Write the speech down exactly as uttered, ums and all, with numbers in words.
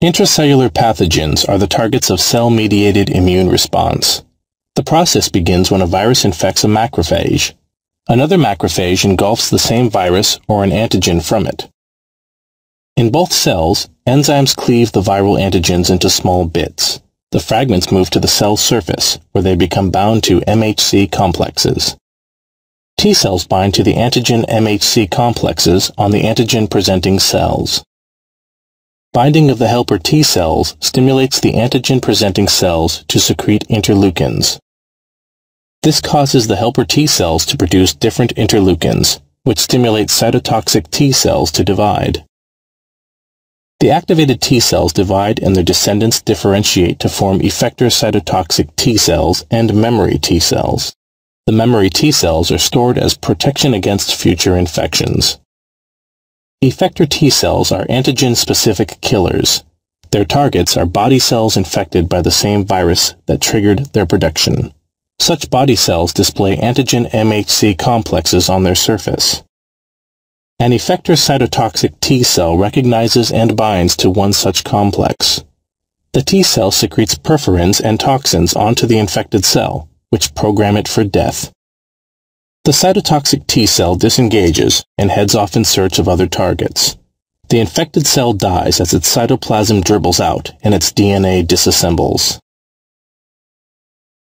Intracellular pathogens are the targets of cell-mediated immune response. The process begins when a virus infects a macrophage. Another macrophage engulfs the same virus or an antigen from it. In both cells, enzymes cleave the viral antigens into small bits. The fragments move to the cell surface, where they become bound to M H C complexes. T cells bind to the antigen M H C complexes on the antigen-presenting cells. Binding of the helper T cells stimulates the antigen-presenting cells to secrete interleukins. This causes the helper T cells to produce different interleukins, which stimulate cytotoxic T cells to divide. The activated T cells divide and their descendants differentiate to form effector cytotoxic T cells and memory T cells. The memory T cells are stored as protection against future infections. Effector T cells are antigen-specific killers. Their targets are body cells infected by the same virus that triggered their production. Such body cells display antigen M H C complexes on their surface. An effector cytotoxic T cell recognizes and binds to one such complex. The T cell secretes perforins and toxins onto the infected cell, which program it for death. The cytotoxic T cell disengages and heads off in search of other targets. The infected cell dies as its cytoplasm dribbles out and its D N A disassembles.